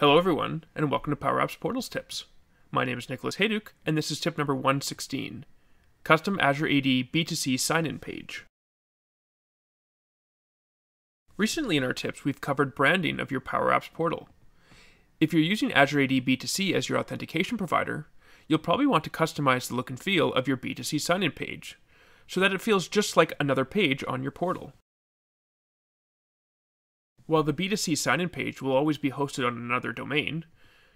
Hello everyone, and welcome to Power Apps Portals Tips. My name is Nicholas Heyduk, and this is tip number 116, Custom Azure AD B2C Sign-In Page. Recently in our tips, we've covered branding of your Power Apps portal. If you're using Azure AD B2C as your authentication provider, you'll probably want to customize the look and feel of your B2C sign-in page, so that it feels just like another page on your portal. While the B2C sign-in page will always be hosted on another domain,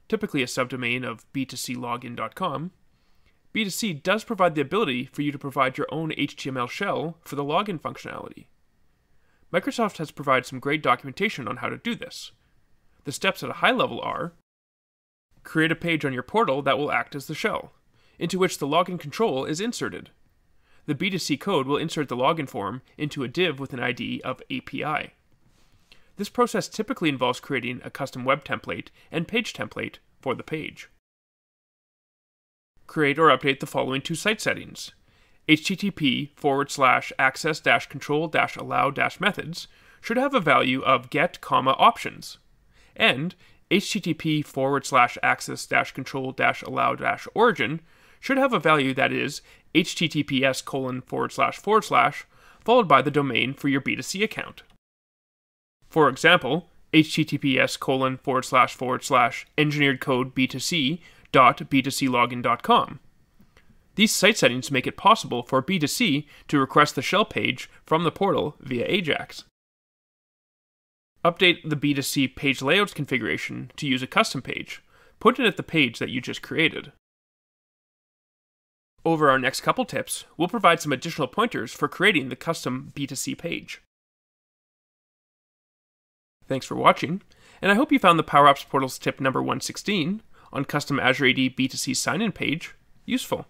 typically a subdomain of b2clogin.com, B2C does provide the ability for you to provide your own HTML shell for the login functionality. Microsoft has provided some great documentation on how to do this. The steps at a high level are: create a page on your portal that will act as the shell, into which the login control is inserted. The B2C code will insert the login form into a div with an ID of API. This process typically involves creating a custom web template and page template for the page. Create or update the following two site settings: http://access-control-allow-methods should have a value of get, options, and http://access-control-allow-origin should have a value that is https:/// followed by the domain for your B2C account. For example, https://engineeredcodeb2c.b2clogin.com. These site settings make it possible for B2C to request the shell page from the portal via AJAX. Update the B2C page layouts configuration to use a custom page. Put it at the page that you just created. Over our next couple tips, we'll provide some additional pointers for creating the custom B2C page. Thanks for watching, and I hope you found the Power Apps Portals tip number 116 on Custom Azure AD B2C Sign-In Page useful.